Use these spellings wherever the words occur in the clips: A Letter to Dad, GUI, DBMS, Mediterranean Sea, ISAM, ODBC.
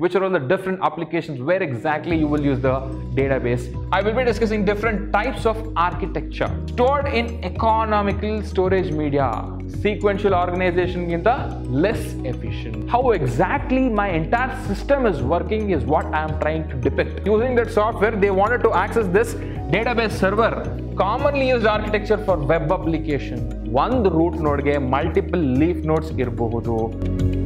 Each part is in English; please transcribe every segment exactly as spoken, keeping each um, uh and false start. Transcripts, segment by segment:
which are all the different applications where exactly you will use the database. I will be discussing different types of architecture stored in economical storage media. Sequential organization is the less efficient. How exactly my entire system is working is what I am trying to depict. Using that software, they wanted to access this database server. Commonly used architecture for web application. One root node ge multiple leaf nodes irbohudu.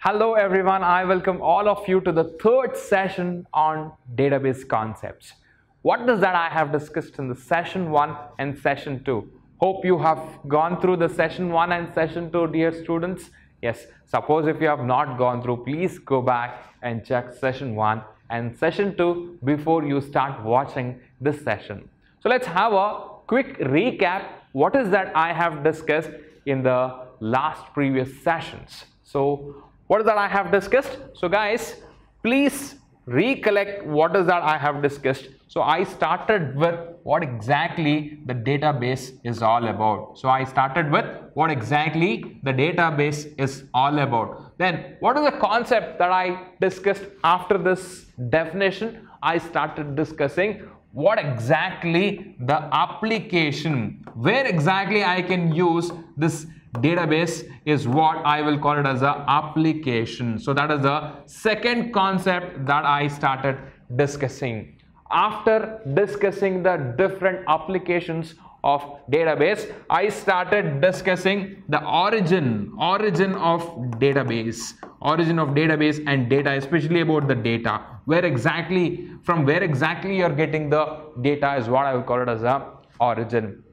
Hello everyone, I welcome all of you to the third session on database concepts. What is that I have discussed in the session one and session two? Hope you have gone through the session one and session two, dear students. Yes, suppose if you have not gone through, please go back and check session one and session two before you start watching this session. So let's have a quick recap. What is that I have discussed in the last previous sessions? So what is that I have discussed? So guys, please recollect what is that I have discussed. So I started with what exactly the database is all about. So I started with what exactly the database is all about. Then what is the concept that I discussed after this definition? I started discussing what exactly the application, where exactly I can use this database is what I will call it as a application. So that is the second concept that I started discussing. After discussing the different applications of database, I started discussing the origin, origin of database, origin of database and data, especially about the data. Where exactly, from where exactly you're getting the data is what I will call it as a origin.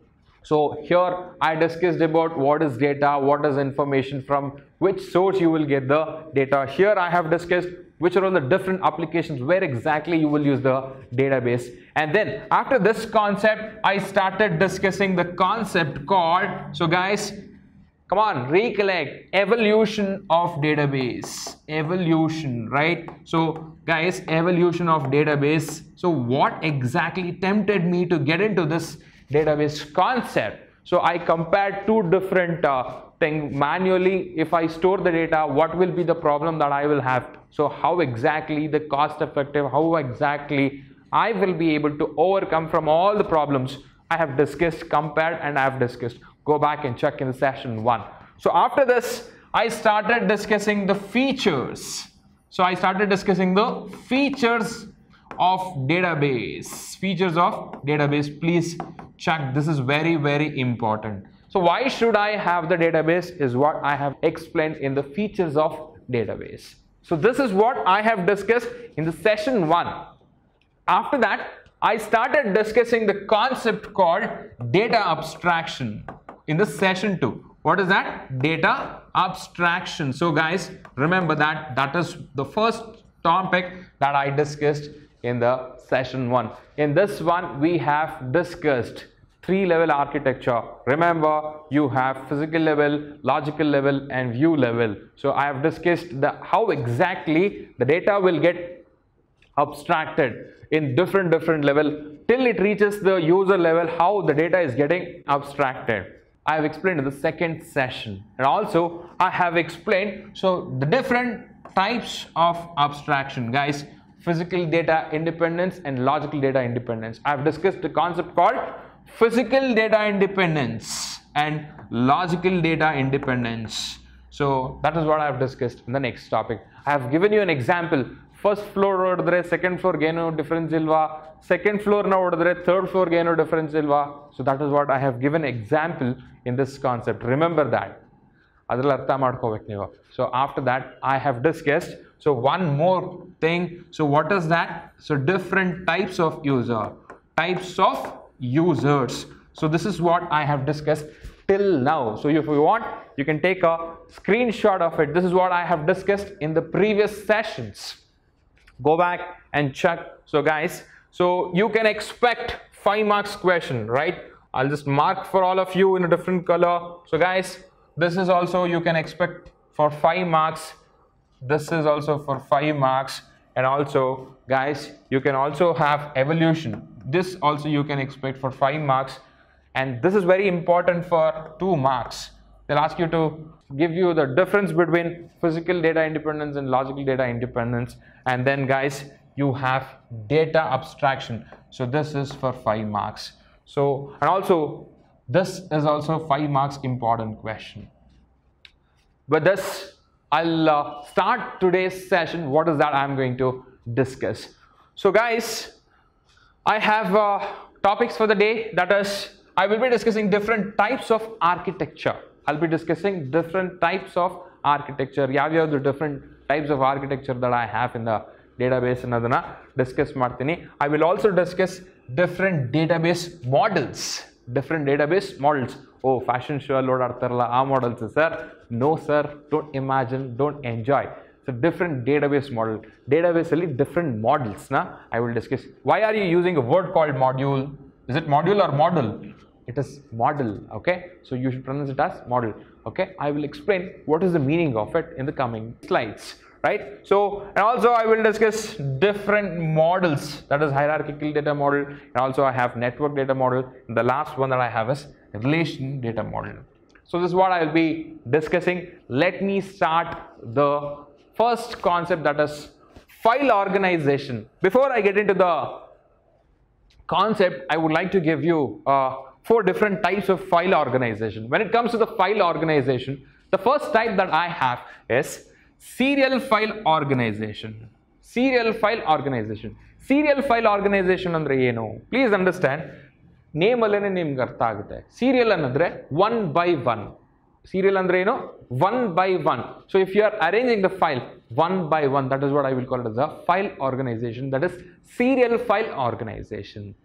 So here I discussed about what is data, what is information, from which source you will get the data. Here I have discussed which are all the different applications where exactly you will use the database. And then after this concept, I started discussing the concept called, so guys, come on, recollect, evolution of database, evolution, right? So guys, evolution of database. So what exactly tempted me to get into this database concept? So I compared two different uh, things manually. If I store the data, what will be the problem that I will have? So how exactly the cost effective, how exactly I will be able to overcome from all the problems I have discussed, compared, and I have discussed. Go back and check in the session one. So after this, I started discussing the features. So I started discussing the features of database, features of database. Please check, this is very very important. So why should I have the database is what I have explained in the features of database. So this is what I have discussed in the session one. After that, I started discussing the concept called data abstraction in the session two. What is that? Data abstraction. So guys, remember that that is the first topic that I discussed in the session one. In this one, we have discussed three level architecture. Remember, you have physical level, logical level, and view level. So I have discussed the how exactly the data will get abstracted in different different level till it reaches the user level, how the data is getting abstracted. I have explained in the second session, and also I have explained so the different types of abstraction, guys. Physical data independence and logical data independence. I have discussed the concept called physical data independence and logical data independence. So that is what I have discussed in the next topic. I have given you an example. First floor odidre, second floor gain difference ilva, second floor na odidre, third floor gain difference ilva. So that is what I have given example in this concept. Remember that. So after that, I have discussed so one more thing. So what is that? So different types of user, types of users. So this is what I have discussed till now. So if you want, you can take a screenshot of it. This is what I have discussed in the previous sessions. Go back and check. So guys, so you can expect five marks question, right? I'll just mark for all of you in a different color. So guys, this is also you can expect for five marks. This is also for five marks. And also guys, you can also have evolution. This also you can expect for five marks. And this is very important for two marks. They'll ask you to give you the difference between physical data independence and logical data independence. And then guys, you have data abstraction. So this is for five marks. So, and also this is also five marks important question. With this, I'll uh, start today's session. What is that I'm going to discuss? So guys, I have uh, topics for the day. That is, I will be discussing different types of architecture. I'll be discussing different types of architecture. Yeah, we have the different types of architecture that I have in the database and adana discuss martini. I will also discuss different database models. Different database models. Oh, fashion show load artharla our models, sir. No sir, don't imagine, don't enjoy. So different database model, database really different models na I will discuss. Why are you using a word called module? Is it module or model? It is model. Okay, so you should pronounce it as model. Okay, I will explain what is the meaning of it in the coming slides, right? So, and also I will discuss different models, that is hierarchical data model, and also I have network data model, and the last one that I have is relation data model. So this is what I will be discussing. Let me start the first concept, that is file organization. Before I get into the concept, I would like to give you uh, four different types of file organization. When it comes to the file organization, the first type that I have is serial file organization. Serial file organization. Serial file organization andre eno, please understand. Name alene name gartha agute. Serial anadre one by one. Serial andre eno one by one. So if you are arranging the file one by one, that is what I will call it as a file organization. That is serial file organization.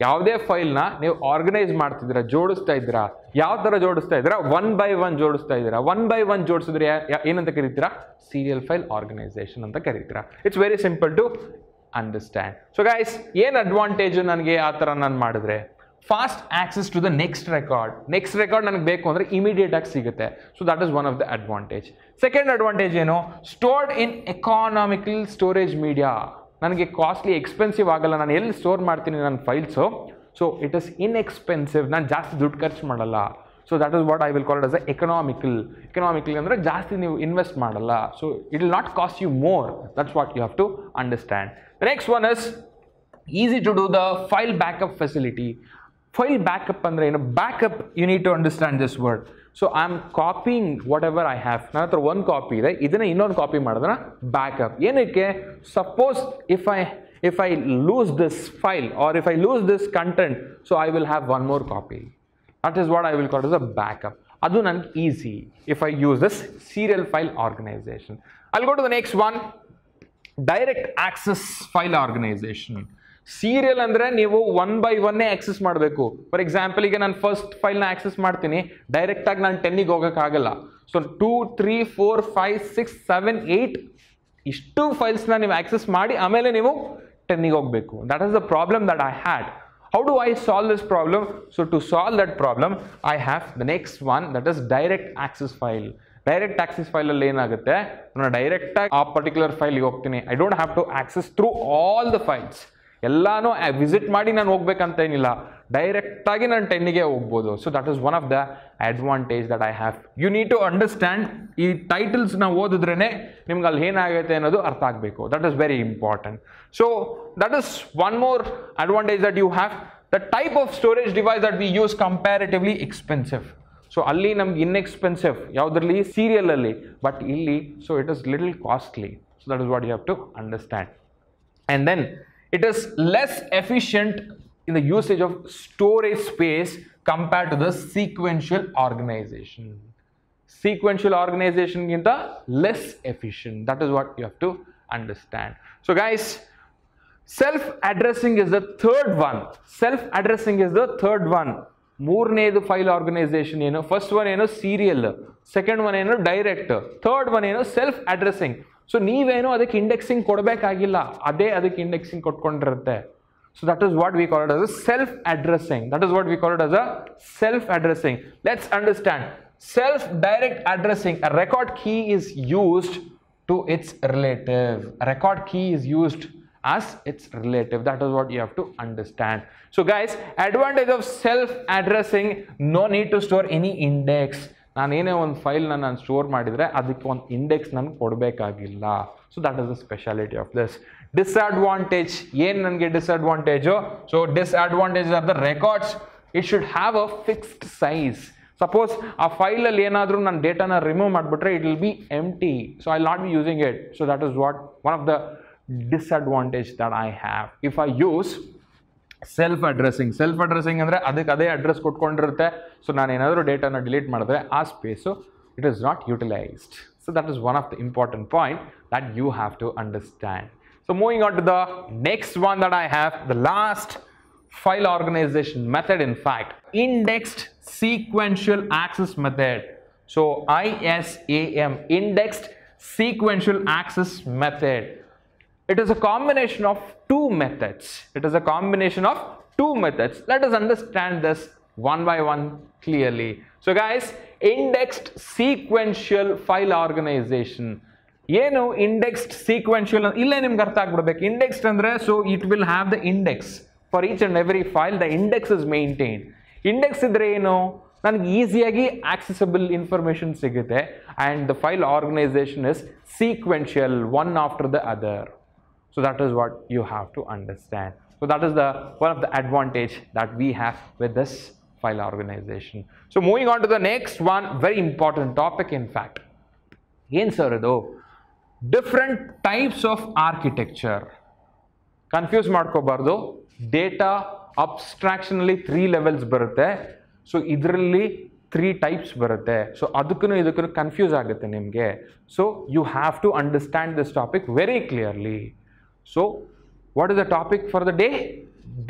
Yavade file na neevu organize martidira, jodistta idira, yav tara jodistta idira, one by one jodistta idira, one by one jodisidre enu anta karitira, serial file organization anta karitira. It's very simple to understand. So guys, yen advantage nanage aa tara nan madidre? Fast access to the next record. Next record nanagu beku andre immediate agi sigutte. So that is one of the advantage. Second advantage eno, stored in economical storage media. Nanage costly expensive agalla, nan elli store martini nan files, so it is inexpensive, nan jaasti duddu kharchu madalla. So that is what I will call it as a economical. Economically andre jaasti neevu invest madalla, so it will not cost you more. That's what you have to understand. The next one is easy to do the file backup facility. File backup andre eno? Backup, you need to understand this word. So I am copying whatever I have. Nan hatra one copy ide, idana innonu copy madidana backup. Yenakke? Suppose if I if I lose this file or if I lose this content, so I will have one more copy. That is what I will call as a backup. Adu nange easy if I use this serial file organization. I'll go to the next one, direct access file organization. Serial andre neevu one by one access madbeku. For example, ige nan first file na access martini, direct agi nan ten ige hogak agalla. So two three four five six seven eight ishtu files na neevu access madi amele neevu ten ige hogbeku. That is the problem that I had. How do I solve this problem? So to solve that problem, I have the next one, that is direct access file. Direct access file alli enagutte, nanu direct agi a particular file ge hogtini. I don't have to access through all the files. ಎಲ್ಲಾನು visit ಮಾಡಿ ನಾನು ಹೋಗಬೇಕಂತ ಏನಿಲ್ಲ, direct ಆಗಿ ನಾನು ten ಗೆ ಹೋಗಬಹುದು. So that is one of the advantage that I have. You need to understand ಈ ಟೈಟಲ್ಸ್ನ ಓದಿದ್ರೇ ನಿಮ್ಗೆ ಅಲ್ಲಿ ಏನಾಗುತ್ತೆ ಅನ್ನೋದು ಅರ್ಥ ಆಗಬೇಕು. That is very important. So that is one more advantage that you have. The type of storage device that we use comparatively expensive. So ಅಲ್ಲಿ ನಮ್ಗೆ ಇನ್ಎಕ್ಸ್ಪೆನ್ಸಿವ್ ಯಾವುದರಲ್ಲಿ? ಸೀರಿಯಲ್ ಅಲ್ಲಿ. ಬಟ್ ಇಲ್ಲಿ so it is little costly. So that is what you have to understand. And then it is less efficient in the usage of storage space compared to the sequential organization. Sequential organization is less efficient. That is what you have to understand. So guys, self-addressing is the third one. Self-addressing is the third one. Moornedu file organization eno, first one eno serial, second one eno direct, third one eno self-addressing. So ನೀವೇನೋ ಅದಕ್ಕೆ indexing ಕೊಡಬೇಕಾಗಿಲ್ಲ, ಅದೇ ಅದಕ್ಕೆ indexing ಕೊಟ್ಕೊಂಡಿರುತ್ತೆ. So that is what we call it as a self addressing. That is what we call it as a self addressing. Let's understand self direct addressing. A record key is used to its relative. A record key is used as its relative. That is what you have to understand. So guys, advantage of self addressing, no need to store any index. ನಾನು ಏನೇ ಒಂದು ಫೈಲ್ನ ನಾನು store ಮಾಡಿದರೆ ಅದಕ್ಕೆ ಒಂದು index ನನಗೆ ಕೊಡಬೇಕಾಗಿಲ್ಲ. So that is the speciality of this. Disadvantage ಏನು ನನಗೆ disadvantage? So disadvantage of the records, it should have a fixed size. Suppose ಆ ಫೈಲಲ್ಲಿ ಏನಾದರೂ ನಾನು ಡೇಟಾನ ರಿಮೂವ್ ಮಾಡಿಬಿಟ್ರೆ it will be empty. So I will not be using it. So that is what one of the disadvantage that I have. If I use self addressing, self addressing ಅಂದರೆ ಅದಕ್ಕೆ ಅದೇ address ಕೊಟ್ಕೊಂಡಿರುತ್ತೆ. So ನಾನು ಏನಾದರೂ ಡೇಟಾನ delete ಮಾಡಿದ್ರೆ ಆ space it is not utilised. So that is one of the important point that you have to understand. So moving on to the next one that I have, the last file organization method, in fact indexed sequential access method. So I S A M, indexed sequential access method, it is a combination of two methods. It is a combination of two methods. Let us understand this one by one clearly. So guys, indexed sequential file organization, ಏನು indexed sequential ಇಲ್ಲೇ ನಿಮಗೆ ಅರ್ಥ ಆಗ್ಬಿಡಬೇಕು. indexed ಅಂದ್ರೆ so it will have the index for each and every file, the index is maintained. Index idre eno nanage easyagi accessible information sigute, and the file organization is sequential, one after the other. So that is what you have to understand. So that is the one of the advantage that we have with this file organization. So moving on to the next one, very important topic in fact. Yen sir idu different types of architecture, confuse madkobardu. Data ಅಬ್ಸ್ಟ್ರಾಕ್ಷನಲ್ಲಿ three levels ಬರುತ್ತೆ. So ಇದರಲ್ಲಿ three types ಬರುತ್ತೆ. So ಅದಕ್ಕೂ ಇದಕ್ಕೂ confuse ಆಗುತ್ತೆ ನಿಮಗೆ. So you have to understand this topic very clearly. So what is the topic for the day?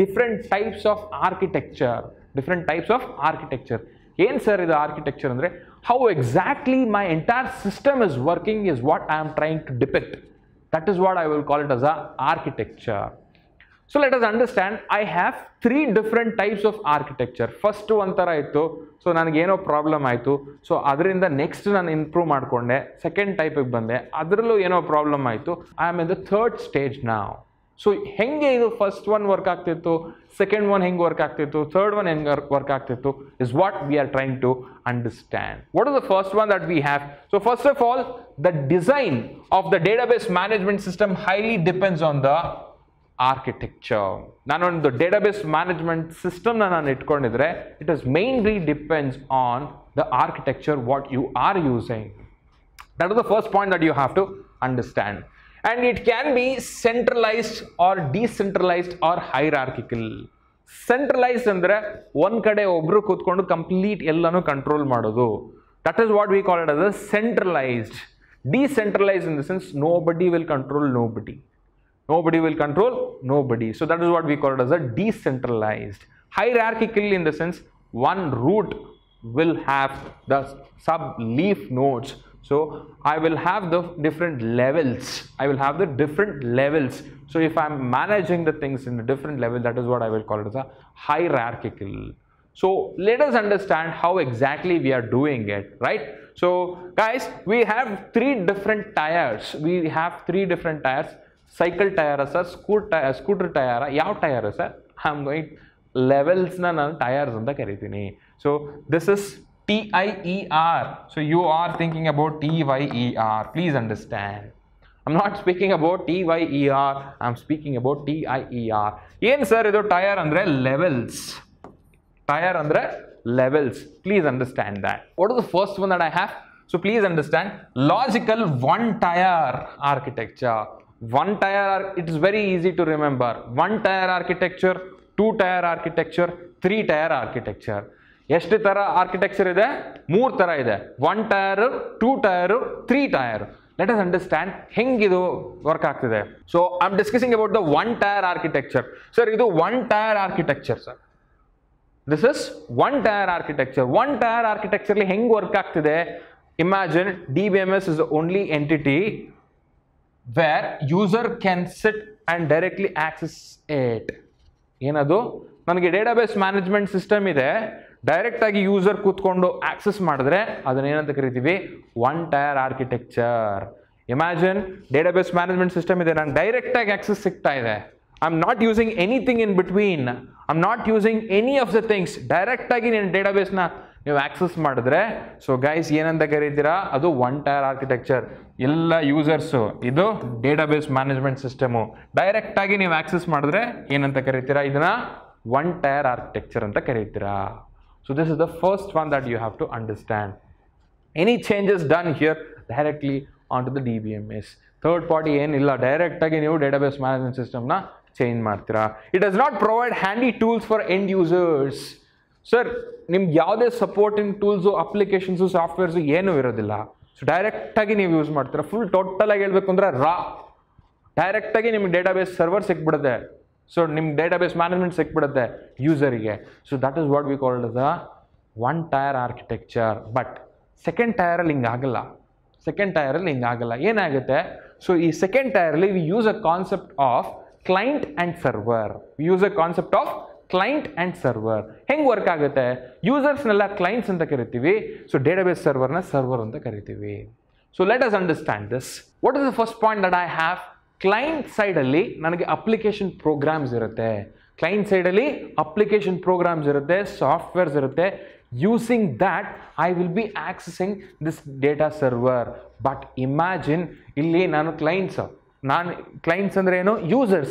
Different types of architecture. Different types of architecture ಏನು sir ಇದು architecture ಅಂದರೆ? How exactly my entire system is working is what I am trying to depict. That is what I will call it as a architecture. So let us understand, I have three different types of architecture. First one tara ittu, so nanage eno problem aitu, so adrinda next nanu improve madkonde, second type ಗೆ bande, adrallu eno problem aitu, I am in the third stage now. So henge idu first one work aagtittu, second one henge work aagtittu, third one henge work aagtittu is what we are trying to understand. What is the first one that we have? So first of all, the design of the database management system highly depends on the architecture. ನಾನೊಂದು database management ಸಿಸ್ಟಮ್ನ ನಾನು ಇಟ್ಕೊಂಡಿದ್ರೆ it is mainly depends on the architecture what you are using. That is the first point that you have to understand. And it can be centralised or decentralised or hierarchical. Centralised ಅಂದರೆ ಒಂದು ಕಡೆ ಒಬ್ಬರು ಕೂತ್ಕೊಂಡು complete ಎಲ್ಲನೂ control ಮಾಡೋದು, that is what we call it as centralised. Decentralised in the sense nobody will control nobody. Nobody will control nobody. So that is what we call it as a decentralized. Hierarchical in the sense one root will have the sub leaf nodes. So I will have the different levels. I will have the different levels. So if I am managing the things in a different level, that is what I will call it as a hierarchical. So let us understand how exactly we are doing it, right? So guys, we have three different tiers. We have three different tiers. Cycle tyre sir, scoot tyre scooter tyre, ಯಾವ tyre sir? I am going ಲೆವೆಲ್ಸ್ನ ನಾನು tiers ಅಂತ ಕರಿತೀನಿ. So this is T I E R. So you are thinking about T Y E R. Please understand, I am not speaking about T Y E R, I am speaking about T I E R. ಏನು sir ಇದು? Tier ಅಂದರೆ levels. Tier ಅಂದರೆ levels. Please understand that. What is the first one that I have? So please understand logical one tier architecture. One tier, it is very easy to remember. One tier architecture, two tier architecture, three tier architecture. ಎಷ್ಟು ತರ architecture ಇದೆ? ಮೂರು ತರ ಇದೆ. One tier, two tier, three tier. Let us understand ಹೆಂಗಿದು work ಆಗ್ತಿದೆ. So I am discussing about the one tier architecture. Sir ಇದು one tier architecture sir, this is one tier architecture. One tier ಆರ್ಕಿಟೆಕ್ಚರ್ಲಿ ಹೆಂಗೆ work ಆಗ್ತಿದೆ? Imagine D B M S is only entity where user can sit and directly access it. ಏನದು? ನನಗೆ database management system ಇದೆ, ಡೈರೆಕ್ಟಾಗಿ user ಕೂತ್ಕೊಂಡು access ಮಾಡಿದ್ರೆ ಅದನ್ನೇನಂತ ಕರಿತೀವಿ? One tier architecture. Imagine database management system ಇದೆ, ನಾನು ಡೈರೆಕ್ಟಾಗಿ ಆಕ್ಸೆಸ್ ಸಿಗ್ತಾ ಇದೆ. I am not using anything in between, I am not using any of the things. ಡೈರೆಕ್ಟಾಗಿ ನೀನು ಡೇಟಾಬೇಸ್ನ ನೀವು ಆಕ್ಸೆಸ್ ಮಾಡಿದ್ರೆ ಸೊ ಗೈಸ್ ಏನಂತ ಕರೀತೀರಾ, ಅದು ಒನ್ ಟೈರ್ ಆರ್ಕಿಟೆಕ್ಚರ್. ಎಲ್ಲ ಯೂಸರ್ಸು ಇದು ಡೇಟಾಬೇಸ್ ಮ್ಯಾನೇಜ್ಮೆಂಟ್ ಸಿಸ್ಟಮು. ಡೈರೆಕ್ಟಾಗಿ ನೀವು ಆಕ್ಸೆಸ್ ಮಾಡಿದ್ರೆ ಏನಂತ ಕರೀತೀರಾ, ಇದನ್ನ ಒನ್ ಟೈರ್ ಆರ್ಕಿಟೆಕ್ಚರ್ ಅಂತ ಕರೀತೀರಾ. So this is the first one that you have to understand. Any changes done here directly on to the D B M S. Third party ಏನಿಲ್ಲ, ಡೈರೆಕ್ಟಾಗಿ ನೀವು ಡೇಟಾಬೇಸ್ ಮ್ಯಾನೇಜ್ಮೆಂಟ್ ಸಿಸ್ಟಮ್ನ change ಮಾಡ್ತೀರಾ. It does not provide handy tools for end users. Sir ನಿಮ್ಗೆ ಯಾವುದೇ supporting tools, applications, ಸಾಫ್ಟ್ವೇರ್ಸು ಏನೂ ಇರೋದಿಲ್ಲ. So ಡೈರೆಕ್ಟಾಗಿ ನೀವು ಯೂಸ್ ಮಾಡ್ತೀರಾ. ಫುಲ್ ಟೋಟಲಾಗಿ ಹೇಳಬೇಕು ಅಂದರೆ ರಾ ಡೈರೆಕ್ಟಾಗಿ ನಿಮ್ಗೆ ಡೇಟಾಬೇಸ್ ಸರ್ವರ್ ಸಿಕ್ಬಿಡುತ್ತೆ. ಸೊ ನಿಮ್ಗೆ ಡೇಟಾಬೇಸ್ ಮ್ಯಾನೇಜ್ಮೆಂಟ್ ಸಿಕ್ಬಿಡುತ್ತೆ ಯೂಸರಿಗೆ. So that is what we called the one tier architecture. But second ಟೈರಲ್ಲಿ ಹಿಂಗಾಗಲ್ಲ. ಸೆಕೆಂಡ್ ಟೈರಲ್ಲಿ ಹಿಂಗಾಗಲ್ಲ ಏನಾಗುತ್ತೆ, ಸೊ ಈ ಸೆಕೆಂಡ್ ಟೈರಲ್ಲಿ we use a concept of client and server. We use a concept of client and server. ಹೆಂಗೆ work ಆಗುತ್ತೆ, ಯೂಸರ್ಸ್ನೆಲ್ಲ ಕ್ಲೈಂಟ್ಸ್ ಅಂತ ಕರಿತೀವಿ, ಸೊ ಡೇಟಾಬೇಸ್ ಸರ್ವರ್ನ ಸರ್ವರ್ ಅಂತ ಕರಿತೀವಿ. So let us understand this. What is the first point that I have? Client ಸೈಡಲ್ಲಿ ನನಗೆ application programs ಇರುತ್ತೆ. ಕ್ಲೈಂಟ್ ಸೈಡಲ್ಲಿ ಅಪ್ಲಿಕೇಶನ್ ಪ್ರೋಗ್ರಾಮ್ಸ್ ಇರುತ್ತೆ, ಸಾಫ್ಟ್ವೇರ್ಸ್ ಇರುತ್ತೆ. Using that I will be accessing this data server. But imagine illi nanu clients nanu clients andre eno users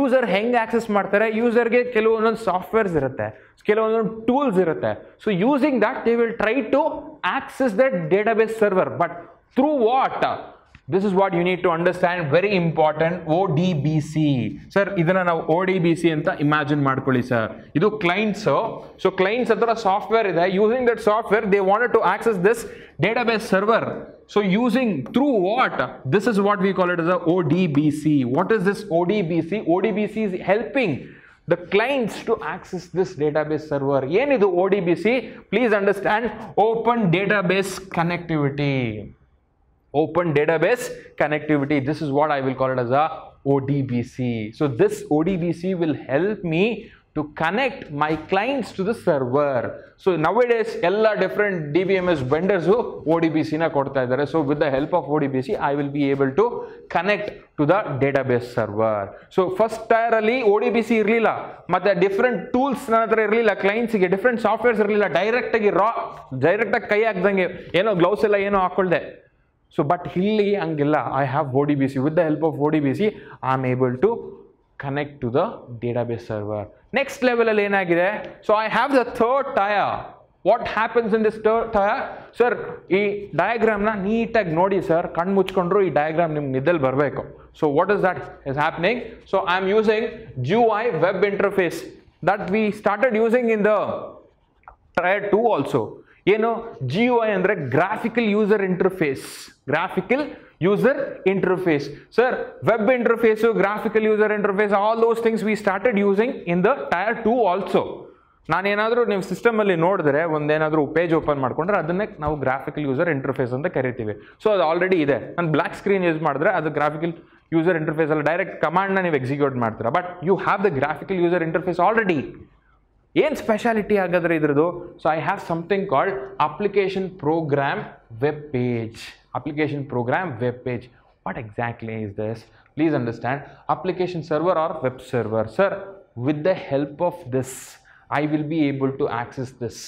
user henge access martare user ge keluvondu softwares irutte, keluvondu tools irutte. So using that they will try to access that database server, but through what? This is what you need to understand, very important. O D B C sir, ಇದನ್ನ ನಾವು O D B C ಅಂತ imagine ಮಾಡ್ಕೊಳ್ಳಿ sir. ಇದು clients, so clients ಹತ್ರ software ಇದೆ. Using that software they wanted to access this database server. So using through what? This is what we call it is O D B C. What is this O D B C? O D B C is helping the clients to access this database server. ಏನಿದು O D B C? Please understand, open database connectivity. Open database connectivity. This is what I will call it as a O D B C. So this O D B C will help me to connect my clients to the server. So nowadays, all different D B M S vendors who O D B C na kodta idare. So with the help of O D B C, I will be able to connect to the database server. So first tier alli O D B C irlilla, matte different tools nanatra irlilla, clients ge different softwares irlilla, direct agi raw, direct agi kai agdange eno gloves ella eno hakolde. So but hilli hangilla, I have O D B C. With the help of O D B C I am able to connect to the database server. Next level alli enagide, so I have the third tier. What happens in this third tier? Sir ee diagram na neat ag nodi sir, kan muchikondru ee diagram nim nidal barbeku. So what is that is happening? So I am using G U I web interface that we started using in the tier two also. ಏನು G U I ಅಂದರೆ graphical user interface. Graphical user interface sir, web interface, graphical user interface, all those things we started using in the tier two also. ನಾನೇನಾದರೂ ನೀವು ಸಿಸ್ಟಮಲ್ಲಿ ನೋಡಿದ್ರೆ ಒಂದೇನಾದರೂ page open ಮಾಡಿಕೊಂಡ್ರೆ ಅದನ್ನೇ ನಾವು graphical user interface ಅಂತ ಕರಿತೀವಿ. So ಅದು ಆಲ್ರೆಡಿ ಇದೆ. ನಾನು ಬ್ಲ್ಯಾಕ್ ಸ್ಕ್ರೀನ್ ಯೂಸ್ ಮಾಡಿದ್ರೆ ಅದು ಗ್ರಾಫಿಕಲ್ ಯೂಸರ್ ಇಂಟರ್ಫೇಸ್ ಅಲ್ಲ, ಡೈರೆಕ್ಟ್ ಕಮಾಂಡ್ನ ನೀವು ಎಕ್ಸಿಕ್ಯೂಟ್ ಮಾಡ್ತೀರಾ. But you have the graphical user interface already. ಏನು ಸ್ಪೆಷಾಲಿಟಿ ಆಗಾದರೆ ಇದ್ರದ್ದು? So I have something called application program web page. Application program web page, what exactly is this? Please understand, application server or web server. Sir with the help of this I will be able to access this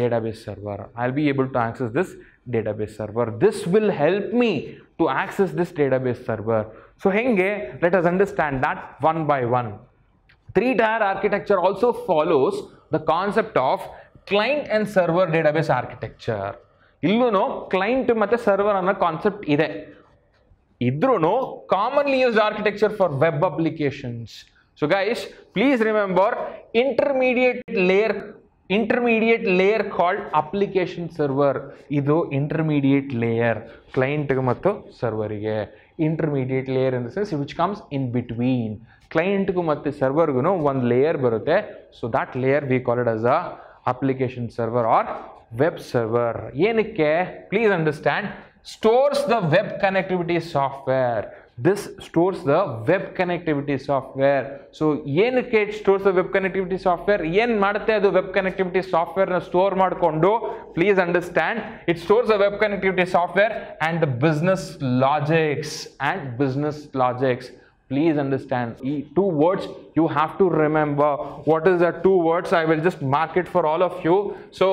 database server. I'll be able to access this database server. This will help me to access this database server. So henge, let us understand that one by one. Three tier architecture also follows the concept of client and server database architecture. Illuno client matte server anna concept ide. Idruno commonly used architecture for web applications. So guys, please remember intermediate layer, intermediate layer called application server. Idu intermediate layer client ge mattu server ge. Intermediate layer in the sense which comes in between client gu matte server gu no one layer barutte. So that layer we call it as a application server or web server. Yenakke? Please understand, stores the web connectivity software. This stores the web connectivity software. So yenakke it stores the web connectivity software? Yen madutte adu web connectivity software na store madkondo? Please understand, it stores the web connectivity software and the business logics and business logics. Please understand, two words you have to remember. What is the two words? I will just mark it for all of you. So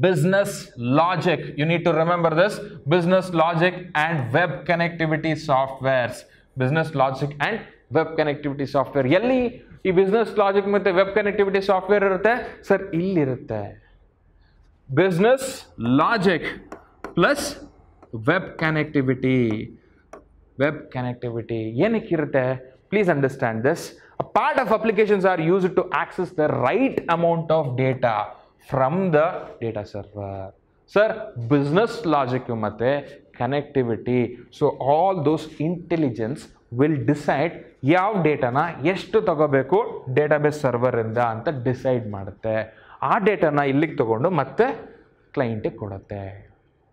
business logic. You need to remember this, business logic and web connectivity softwares. Business logic and web connectivity software. Yelli, ee business logic with web connectivity software irutte, sir, illi irutte. Business logic plus web connectivity. Web connectivity. Yenik irutte? Please understand this. A part of applications are used to access the right amount of data from the data server. Sir, business logic matte connectivity. So all those intelligence will decide yav data na yeshtu tagobeku database server inda anta decide madutte. Aa data na illige tagondu matte client ge kodutte.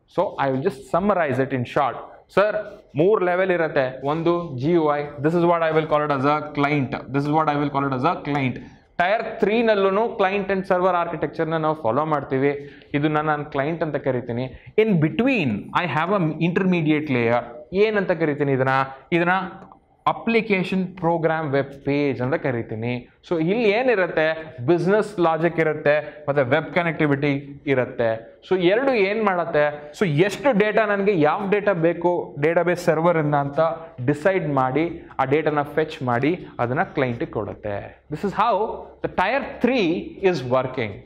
So I will just summarize it in short. Sir, more level irutte. Ondu G U I, this is what I will call it as a client. This is what I will call it as a client. Tier three nallu client and server architecture na now follow martivi. Idu nan client anta karitini. In between I have an intermediate layer. Yen anta karitini idana idana application program web page anta karitini. So illi yen irutte, business logic irutte matte web connectivity irutte. So eradu yen madutte, so eshtu data nanage yav data beko database server inda anta decide maadi aa data na fetch maadi adana client ge kodutte. This is how the tier three is working.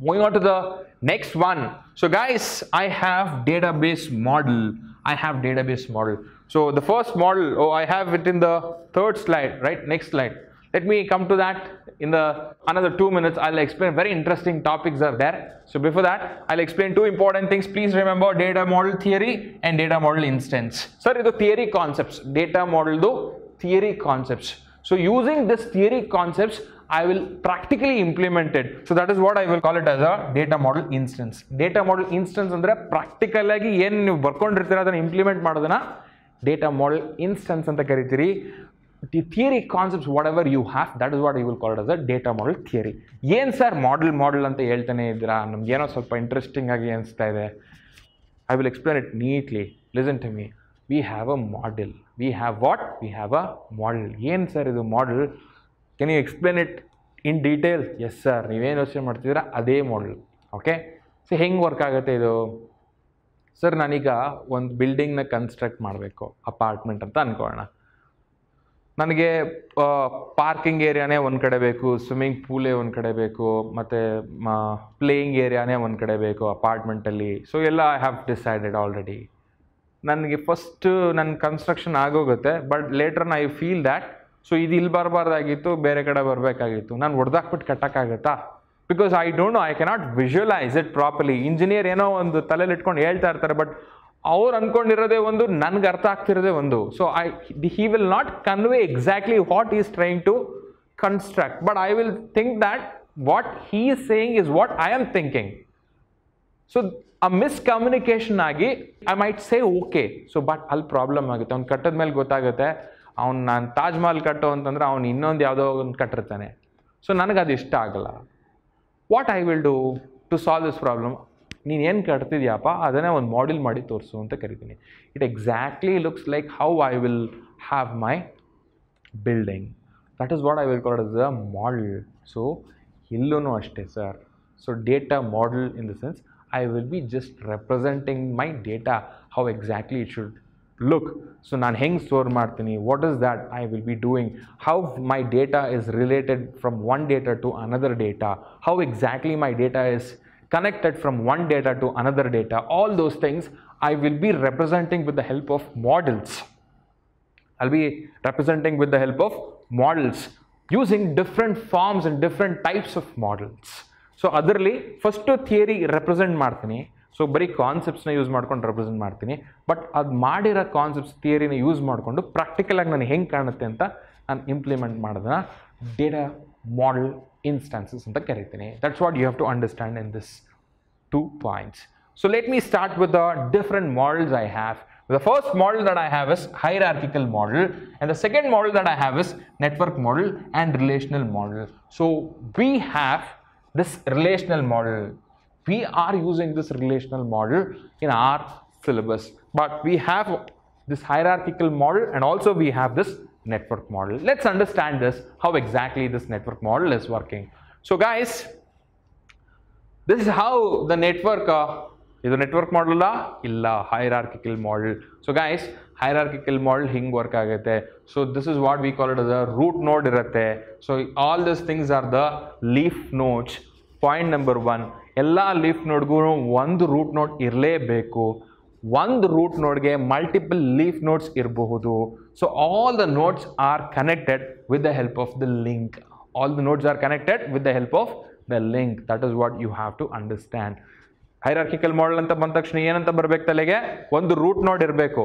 Moving on to the next one. So guys, I have database model. I have database model. So the first model, oh, I have it in the third slide, right? Next slide. Let me come to that in the another two minutes. I'll explain, very interesting topics are there. So before that, I'll explain two important things. Please remember data model theory and data model instance. Sir, idu theory concepts, data model do theory concepts. So using this theory concepts, I will practically implement it. So that is what I will call it as a data model instance. Data model instance andre practical agi yen nu barkondirtira adana implement madodana data model instance anta karitiri. The theory concepts whatever you have, that is what you will call it as a data model theory. Yen sir model model anta heltane idra namge eno ಸ್ವಲ್ಪ interesting agi anstha ide. I will explain it neatly. Listen to me. We have a model. We have what? We have a model. Yen sir idu model? Can you explain it in detail? Yes sir, neevenu yochane martidira ade model. Okay, so henge work agutte idu? Sir, naniga ond building na construct madbeku, apartment anta ankolona. Nanage parking area ne ond kade beku, swimming pool e ond kade beku, matte playing area ne ond kade beku apartment alli. So ella I have decided already. Nanage first nan construction agogutte, but later I feel that so idu il barbaradagitu bere kade barಬೇಕಾಗಿತ್ತು, ನಾನು ಹೊರದಾಕ್ಬಿಟ್ಟು ಕಟ್ಟಕಾಗುತ್ತಾ? Because I don't know, I cannot visualise it properly. Engineer ಏನೋ ಒಂದು ತಲೆಯಲ್ಲಿ ಇಟ್ಕೊಂಡು ಹೇಳ್ತಾ ಇರ್ತಾರೆ, ಬಟ್ ಅವ್ರು ಅಂದ್ಕೊಂಡಿರೋದೇ ಒಂದು, ನನಗೆ ಅರ್ಥ ಆಗ್ತಿರೋದೇ ಒಂದು. So I he will not convey exactly what is trying to construct, but I will think that what he is saying is what I am thinking. So ಆ ಮಿಸ್ಕಮ್ಯುನಿಕೇಷನ್ ಆಗಿ I might say okay, so but ಅಲ್ಲಿ problem ಆಗುತ್ತೆ. ಅವ್ನು ಕಟ್ಟದ ಮೇಲೆ ಗೊತ್ತಾಗುತ್ತೆ, ಅವ್ನು ನಾನು ತಾಜ್ ಮಹಲ್ ಕಟ್ಟೋ ಅಂತಂದರೆ ಅವ್ನು ಇನ್ನೊಂದು ಯಾವುದೋ ಒಂದು ಕಟ್ಟಿರ್ತಾನೆ. ಸೊ ನನಗೆ ಅದು ಇಷ್ಟ ಆಗಲ್ಲ. What I will do to solve this problem? ನೀನು ಏನು ಕಟ್ತಿದ್ಯಾಪ್ಪ, ಅದನ್ನೇ ಒಂದು ಮಾಡ್ಯೂಲ್ ಮಾಡಿ ತೋರಿಸು ಅಂತ ಕರಿತೀನಿ. It exactly looks like how I will have my building. That is what I will call is a model. So ಇಲ್ಲೂ ಅಷ್ಟೇ sir. So data model in the sense I will be just representing my data, how exactly it should look. So nan heng store martini, what is that I will be doing, how my data is related from one data to another data, how exactly my data is connected from one data to another data, all those things I will be representing with the help of models. I'll be representing with the help of models using different forms and different types of models. So otherly first to theory represent martini. So bari concepts ನ use ಮಾಡ್ಕೊಂಡು represent ಮಾಡ್ತೀನಿ, but ಅದು ಮಾಡಿರೋ concepts ಥಿಯರಿನ use ಮಾಡಿಕೊಂಡು practical ಆಗಿ ನನಗೆ ಹೆಂಗೆ ಕಾಣುತ್ತೆ ಅಂತ ನಾನು ಇಂಪ್ಲಿಮೆಂಟ್ ಮಾಡೋದನ್ನ ಡೇಟಾ ಮಾಡಲ್ ಇನ್ಸ್ಟಾನ್ಸಸ್ ಅಂತ ಕರಿತೀನಿ. That's what you have to understand in this two points. So let me start with the different models I have. The first model that I have is hierarchical model, and the second model that I have is network model and relational model. So we have this relational model. We are using this relational model in our syllabus, but we have this hierarchical model and also we have this network model. Let's understand this, how exactly this network model is working. So guys, This is how the network uh, is a network model la illa hierarchical model. So guys, hierarchical model hing work agate. So this is what we call it as a root node irate. So all these things are the leaf nodes. Point number one, ella leaf node gu one root node irle beku. One root node ge multiple leaf nodes irbohudu. So all the nodes are connected with the help of the link. All the nodes are connected with the help of the link. That is what you have to understand. Hierarchical model anta band takshana enanta barbeku talige one root node irbeku.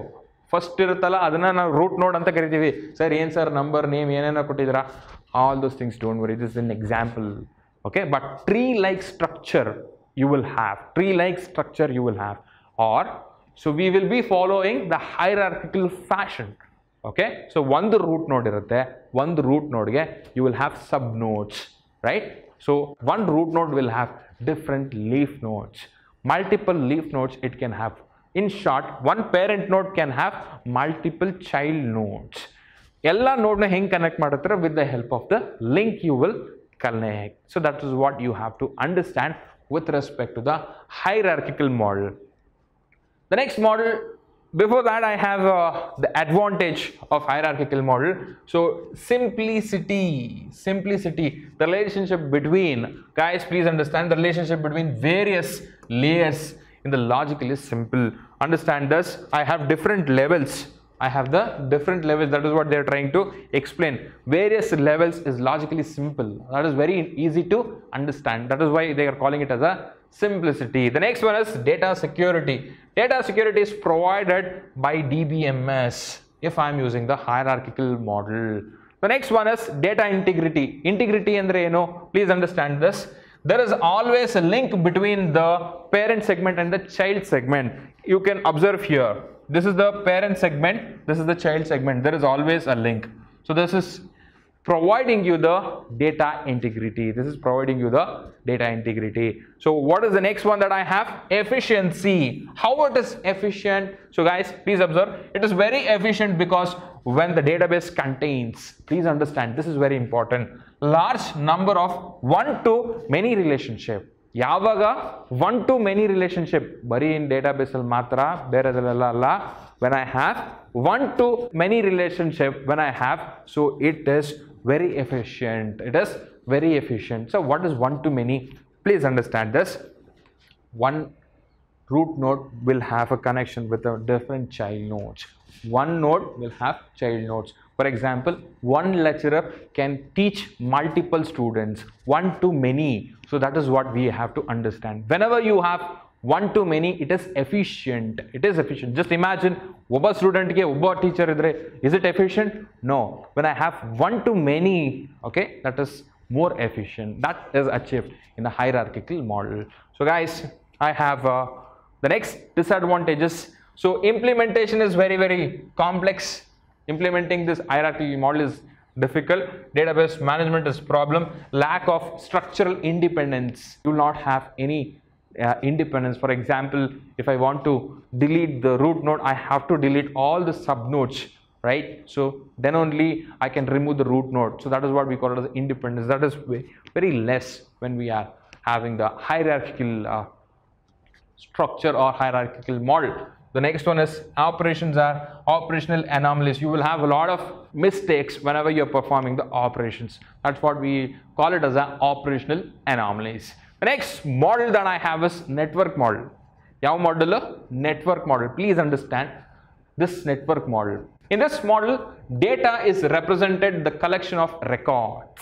First irutalla adanna na root node anta karitivi. Sir en sir number name enena kottidra, all those things, don't worry, this is an example. Okay, but tree like structure you will have, tree like structure you will have, or so we will be following the hierarchical fashion. Okay, so one root node irutte, one root node ge you will have sub nodes, right? So one root node will have different leaf nodes, multiple leaf nodes it can have. In short, one parent node can have multiple child nodes. Ella node na heng connect madutara, with the help of the link you will connect. So that is what you have to understand with respect to the hierarchical model. The next model, before that I have uh, the advantage of hierarchical model. So simplicity, simplicity, the relationship between, guys please understand, the relationship between various layers in the logical is simple. Understand this, I have different levels, I have the different levels, that is what they are trying to explain. Various levels is logically simple, that is very easy to understand, that is why they are calling it as a simplicity. The next one is data security. Data security is provided by D B M S if I am using the hierarchical model. The next one is data integrity. Integrity andre eno, please understand this. There is always a link between the parent segment and the child segment. You can observe here, this is the parent segment, this is the child segment, there is always a link. So this is providing you the data integrity, this is providing you the data integrity. So what is the next one that I have? Efficiency. How it is efficient? So guys please observe, it is very efficient because when the database contains, please understand this is very important, large number of one to many relationship. Yavaga one to many relationship bari in database al matra, beradalala. When I have one to many relationship, when I have, so it is very efficient, it is very efficient. So what is one to many? Please understand this, one root node will have a connection with a different child nodes, one node will have child nodes. For example, one lecturer can teach multiple students, one to many. So that is what we have to understand. Whenever you have one to many, it is efficient, it is efficient. Just imagine one student ke one teacher idre, is it efficient? No. When I have one to many, okay, that is more efficient, that is achieved in the hierarchical model. So guys, I have uh, the next disadvantages. So implementation is very very complex, implementing this hierarchical model is difficult, database management is problem, lack of structural independence, do not have any Uh, independence. For example, if I want to delete the root node, I have to delete all the sub nodes, right? So then only I can remove the root node. So that is what we call it as independence. That is way, very less when we are having the hierarchical uh, structure or hierarchical model. The next one is operations are operational anomalies. You will have a lot of mistakes whenever you are performing the operations. That's what we call it as a operational anomalies. The next model that I have is network model. Yav model? Network model. Please understand this network model. In this model, data is represented the collection of records.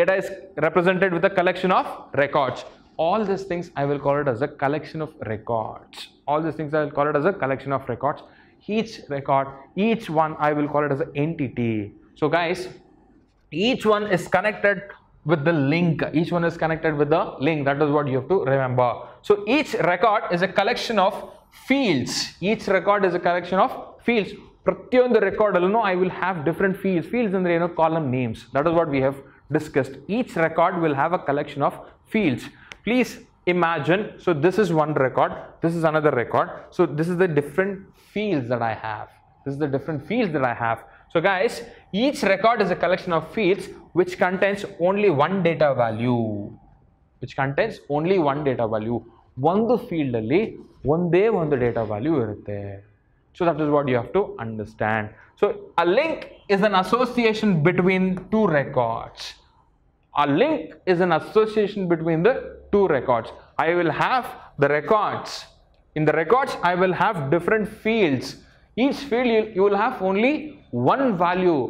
Data is represented with the collection of records. All these things I will call it as a collection of records. All these things I will call it as a collection of records. Each record, each one I will call it as an entity. So guys, each one is connected with the link, each one is connected with the link, that is what you have to remember. So each record is a collection of fields, each record is a collection of fields. Pratyondu record alone I will have different fields, fields in the column names, that is what we have discussed. Each record will have a collection of fields. Please imagine, so this is one record, this is another record, so this is the different fields that I have, this is the different fields that I have. So guys, each record is a collection of fields which contains only one data value. which contains only one data value. One field ali, one day one data value irute. So that is what you have to understand. So a link is an association between two records. A link is an association between the two records. I will have the records. In the records, I will have different fields. Each field you will have only one value.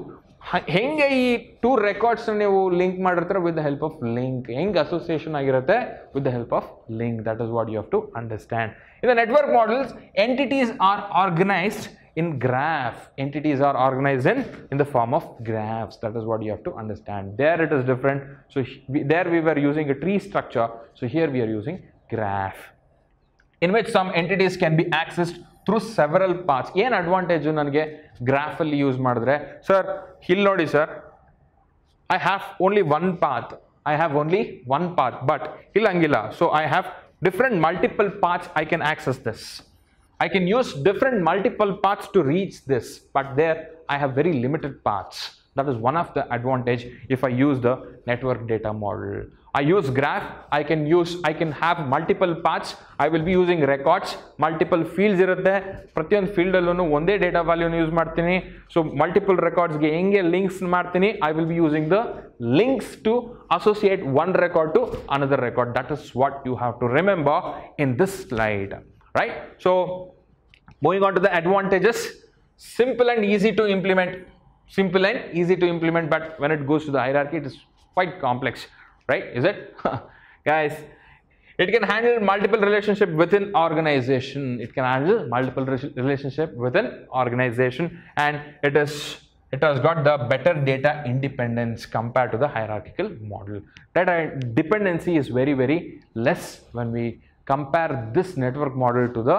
Henge ee two records neevu link madirtara with the help of link. Henge association agirutte with the help of link. That is what you have to understand. In the network models, entities are organized in graph. Entities are organized in in the form of graphs. That is what you have to understand. There it is different. So we, there we were using a tree structure. So here we are using graph, in which some entities can be accessed through several paths. An advantage nanage graph alli use madidre, sir hilli nodi sir, I have only one path, I have only one path, but hillangilla, so I have different multiple paths. I can access this, I can use different multiple paths to reach this, but there I have very limited paths. That is one of the advantage. If I use the network data model, I use graph, I can use, I can have multiple paths. I will be using records, multiple fields irutte, pratiyond field allonu onde data value nu use martini. So multiple records ge henge links martini, I will be using the links to associate one record to another record. That is what you have to remember in this slide, right? So moving on to the advantages. Simple and easy to implement, simple and easy to implement, but when it goes to the hierarchy, it is quite complex, right? Is it? Guys, it can handle multiple relationship within organization. It can handle multiple relationship within organization, and it is it has got the better data independence compared to the hierarchical model. Data dependency is very very less when we compare this network model to the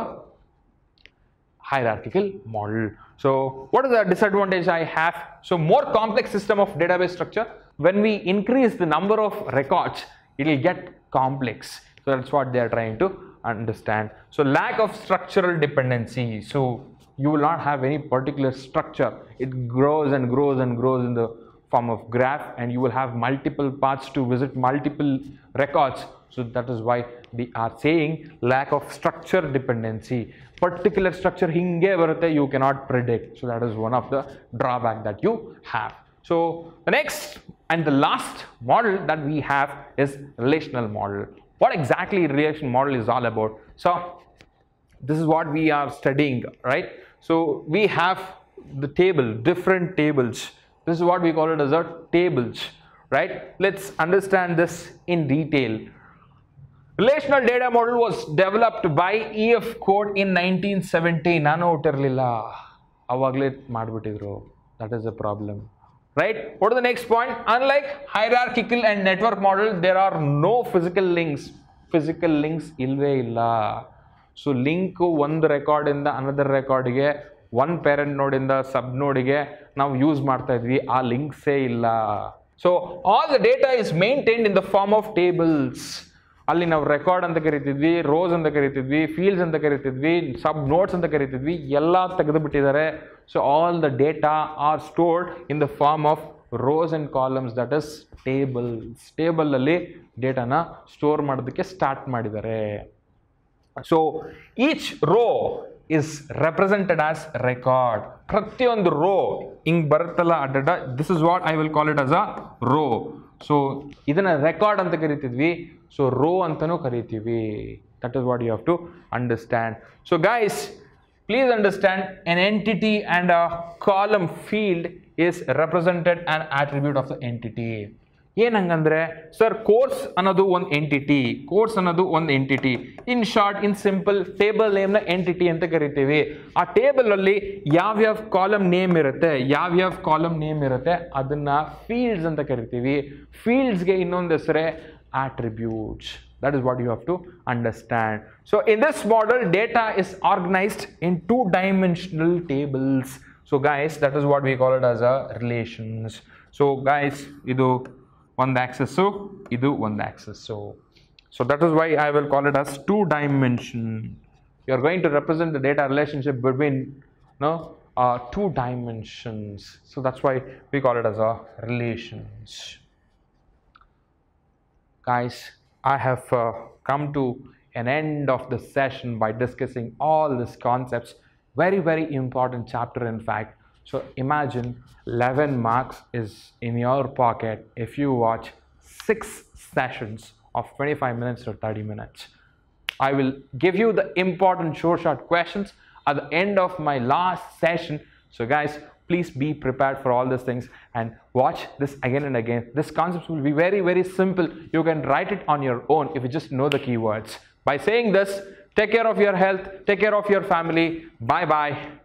hierarchical model. So what is the disadvantage I have? So more complex system of database structure. When we increase the number of records, it will get complex. So that's what they are trying to understand. So lack of structural dependency. So you will not have any particular structure. It grows and grows and grows in the form of graph, and you will have multiple paths to visit multiple records. So that is why they are saying lack of structure dependency. Particular structure hinge varate you cannot predict. So that is one of the drawback that you have. So the next and the last model that we have is relational model. What exactly relational model is all about? So this is what we are studying, right? So we have the table, different tables. This is what we call it as a tables, right? Let's understand this in detail. Relational data model was developed by E F Codd in nineteen seventy. Nano utirlilla. Avagle madbitidru. That is the problem. Right? What is the next point? Unlike hierarchical and network model, there are no physical links. Physical links ilve illa. So link one record in the another record ge, one parent node in the sub node ge, now use martha idvi, aa links e illa. So all the data is maintained in the form of tables. Ali now record and the karitidvi, rows and the karitidvi, fields and the karitidvi, sub nodes and the karitidvi, yella tagadabitidare. So all the data are stored in the form of rows and columns, that is tables. Table alli data na store madadakke start madidare. So each row is represented as record. Prattiyondu row ing barutalla adada, this is what I will call it as a row. So idana record anta karitidvi, so row antanu karitidvi. That is what you have to understand. So guys, please understand, an entity and a column field is represented an attribute of the entity. Yenangandre, sir, course another one entity, course another one entity. In short, in simple, table name na entity anta karitevi. A table alli yavyav column name irutte, yavyav column name irutte, adanna fields anta karitevi. Fields ge innondu hesare attributes. That is what you have to understand. So in this model, data is organized in two-dimensional tables. So guys, that is what we call it as a relations. So guys, idu one axis, so idu one axis, so. So that is why I will call it as two-dimension. You are going to represent the data relationship between no uh, two dimensions. So that's why we call it as a relations. Guys, I have uh, come to an end of the session by discussing all these concepts. Very, very important chapter, in fact. So imagine eleven marks is in your pocket if you watch six sessions of twenty-five minutes or thirty minutes. I will give you the important short short questions at the end of my last session. So guys, please be prepared for all these things and watch this again and again. This concept will be very, very simple. You can write it on your own if you just know the keywords. By saying this, take care of your health, take care of your family. Bye bye.